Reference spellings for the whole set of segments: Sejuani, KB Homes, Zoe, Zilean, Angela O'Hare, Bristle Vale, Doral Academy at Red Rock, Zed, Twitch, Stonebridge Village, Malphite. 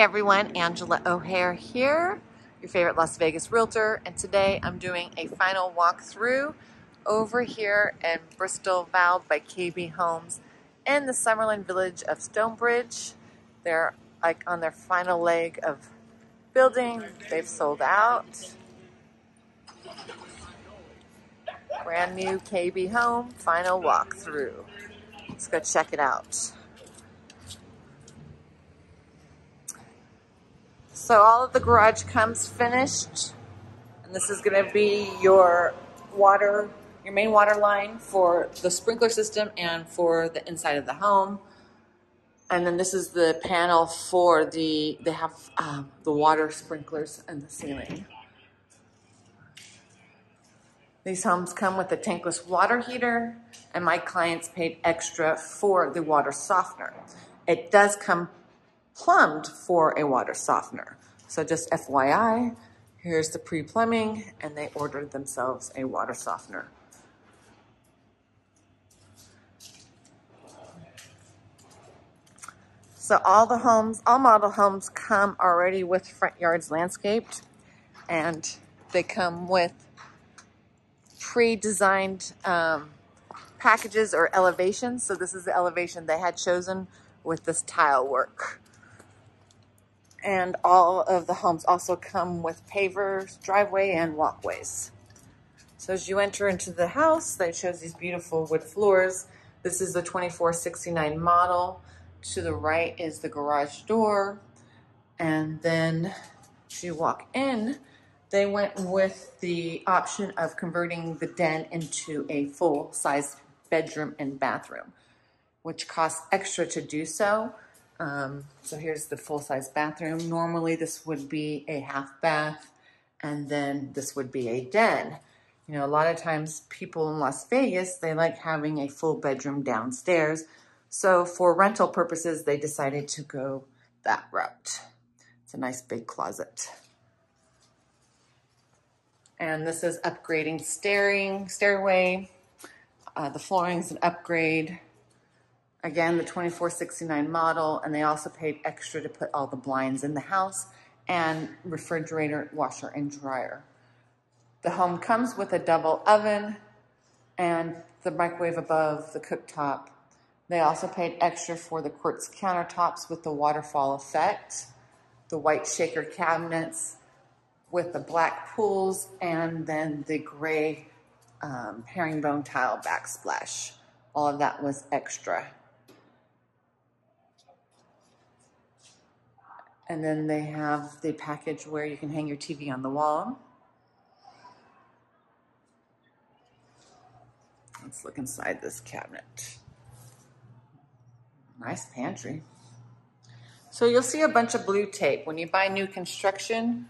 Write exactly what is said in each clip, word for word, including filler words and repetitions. Hey everyone, Angela O'Hare here, your favorite Las Vegas realtor, and today I'm doing a final walkthrough over here in Bristle Vale by K B Homes in the Summerlin village of Stonebridge. They're like on their final leg of building. They've sold out. Brand new K B home, final walkthrough. Let's go check it out. So all of the garage comes finished, and this is going to be your water, your main water line for the sprinkler system and for the inside of the home. And then this is the panel for the, they have uh, the water sprinklers in the ceiling. These homes come with a tankless water heater, and my clients paid extra for the water softener. It does come plumbed for a water softener. So just F Y I, here's the pre-plumbing, and they ordered themselves a water softener. So all the homes, all model homes come already with front yards landscaped, and they come with pre-designed um, packages or elevations. So this is the elevation they had chosen with this tile work. And all of the homes also come with pavers, driveway, and walkways. So as you enter into the house, they chose these beautiful wood floors. This is the twenty-four sixty-nine model. To the right is the garage door. And then as you walk in, they went with the option of converting the den into a full-size bedroom and bathroom, which costs extra to do so. Um, so here's the full-size bathroom. Normally this would be a half bath, and then this would be a den. You know, a lot of times people in Las Vegas, they like having a full bedroom downstairs. So for rental purposes, they decided to go that route. It's a nice big closet. And this is upgrading staring, stairway. Uh, the flooring's an upgrade. Again, the twenty-four sixty-nine model, and they also paid extra to put all the blinds in the house and refrigerator, washer, and dryer. The home comes with a double oven and the microwave above the cooktop. They also paid extra for the quartz countertops with the waterfall effect, the white shaker cabinets with the black pools, and then the gray um, herringbone tile backsplash. All of that was extra. And then they have the package where you can hang your T V on the wall. Let's look inside this cabinet. Nice pantry. So you'll see a bunch of blue tape. When you buy new construction,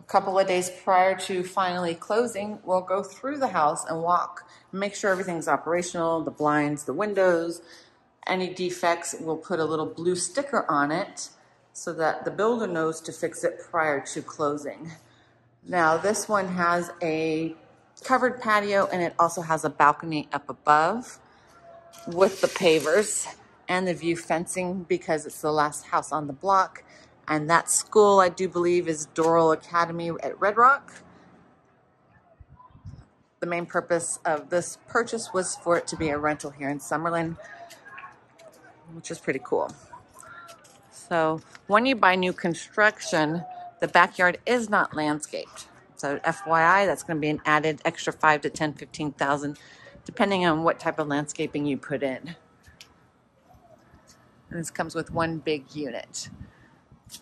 a couple of days prior to finally closing, we'll go through the house and walk, make sure everything's operational, the blinds, the windows, any defects, we'll put a little blue sticker on it so that the builder knows to fix it prior to closing. Now this one has a covered patio, and it also has a balcony up above with the pavers and the view fencing because it's the last house on the block. And that school, I do believe, is Doral Academy at Red Rock. The main purpose of this purchase was for it to be a rental here in Summerlin, which is pretty cool. So when you buy new construction, the backyard is not landscaped. So F Y I, that's going to be an added extra five to ten, fifteen thousand, depending on what type of landscaping you put in. And this comes with one big unit.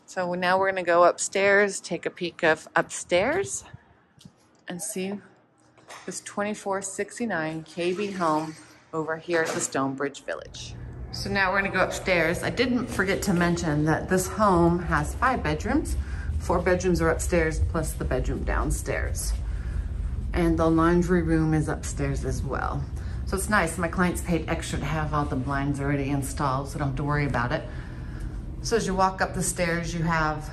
So now we're going to go upstairs, take a peek of upstairs, and see this twenty-four sixty-nine K B home over here at the Stonebridge Village. So now we're going to go upstairs. I didn't forget to mention that this home has five bedrooms. Four bedrooms are upstairs, plus the bedroom downstairs. And the laundry room is upstairs as well. So it's nice. My clients paid extra to have all the blinds already installed, so don't have to worry about it. So as you walk up the stairs, you have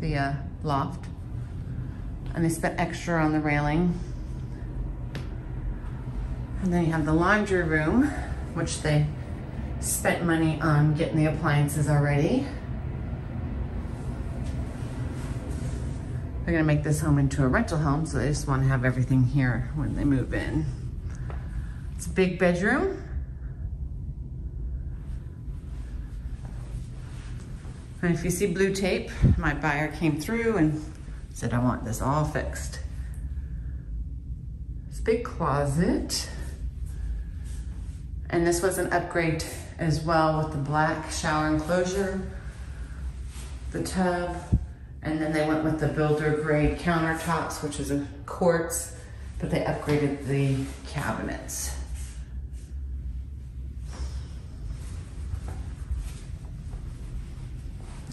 the uh, loft, and they spent extra on the railing. And then you have the laundry room, which they spent money on getting the appliances already. They're gonna make this home into a rental home, so they just wanna have everything here when they move in. It's a big bedroom. And if you see blue tape, my buyer came through and said, I want this all fixed. It's a big closet. And this was an upgrade as well with the black shower enclosure, the tub, and then they went with the builder grade countertops, which is a quartz, but they upgraded the cabinets.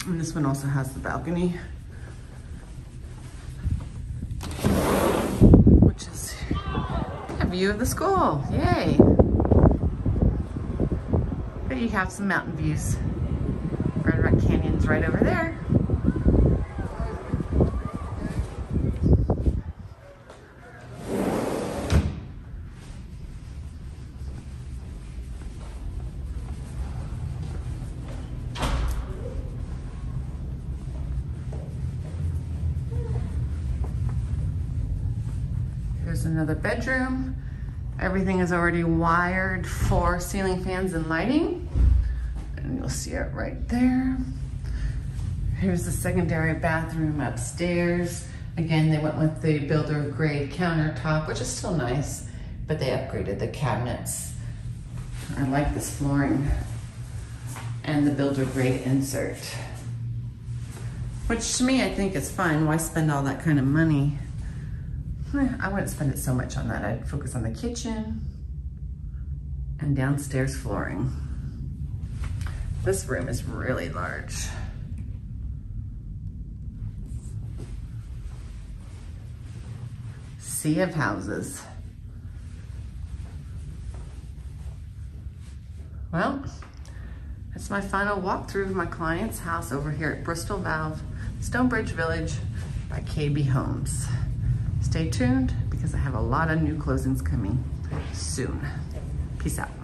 And this one also has the balcony, which is a view of the school. Yay! But you have some mountain views. Red Rock Canyon's right over there. There's another bedroom. Everything is already wired for ceiling fans and lighting. And you'll see it right there. Here's the secondary bathroom upstairs. Again, they went with the builder grade countertop, which is still nice, but they upgraded the cabinets. I like this flooring and the builder grade insert, which to me, I think is fine. Why spend all that kind of money? I wouldn't spend it so much on that. I'd focus on the kitchen and downstairs flooring. This room is really large. Sea of houses. Well, that's my final walkthrough of my client's house over here at Bristle Vale, Stonebridge Village by K B Homes. Stay tuned because I have a lot of new closings coming soon. Peace out.